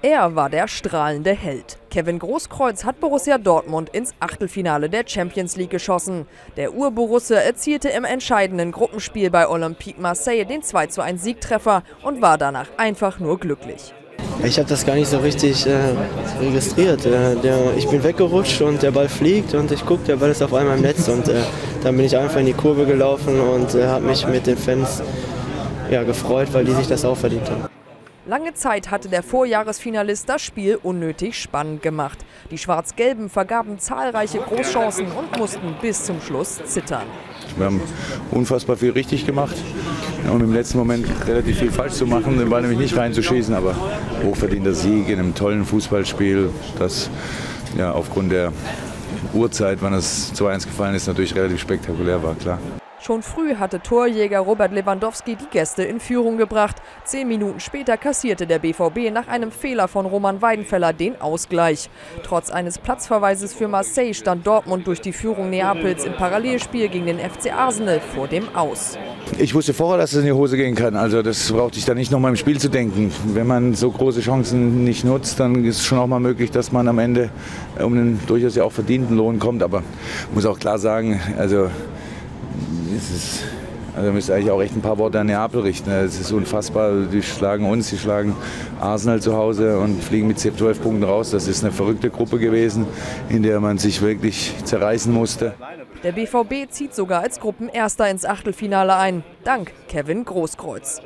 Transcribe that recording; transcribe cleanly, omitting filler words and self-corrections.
Er war der strahlende Held. Kevin Großkreutz hat Borussia Dortmund ins Achtelfinale der Champions League geschossen. Der Ur-Borussia erzielte im entscheidenden Gruppenspiel bei Olympique Marseille den 2:1 Siegtreffer und war danach einfach nur glücklich. Ich habe das gar nicht so richtig registriert. Ich bin weggerutscht und der Ball fliegt und ich gucke, der Ball ist auf einmal im Netz. Und dann bin ich einfach in die Kurve gelaufen und habe mich mit den Fans gefreut, weil die sich das auch verdient haben. Lange Zeit hatte der Vorjahresfinalist das Spiel unnötig spannend gemacht. Die Schwarz-Gelben vergaben zahlreiche Großchancen und mussten bis zum Schluss zittern. Wir haben unfassbar viel richtig gemacht und im letzten Moment relativ viel falsch zu machen, den Ball nämlich nicht reinzuschießen, aber hochverdienter Sieg in einem tollen Fußballspiel, das aufgrund der Uhrzeit, wann es 2:1 gefallen ist, natürlich relativ spektakulär war, klar. Schon früh hatte Torjäger Robert Lewandowski die Gäste in Führung gebracht. 10 Minuten später kassierte der BVB nach einem Fehler von Roman Weidenfeller den Ausgleich. Trotz eines Platzverweises für Marseille stand Dortmund durch die Führung Neapels im Parallelspiel gegen den FC Arsenal vor dem Aus. Ich wusste vorher, dass es in die Hose gehen kann. Also das brauchte ich da nicht nochmal im Spiel zu denken. Wenn man so große Chancen nicht nutzt, dann ist es schon auch mal möglich, dass man am Ende um einen durchaus ja auch verdienten Lohn kommt. Aber ich muss auch klar sagen, also müsste eigentlich auch echt ein paar Worte an Neapel richten. Es ist unfassbar. Die schlagen uns, die schlagen Arsenal zu Hause und fliegen mit 12 Punkten raus. Das ist eine verrückte Gruppe gewesen, in der man sich wirklich zerreißen musste. Der BVB zieht sogar als Gruppenerster ins Achtelfinale ein. Dank Kevin Großkreutz.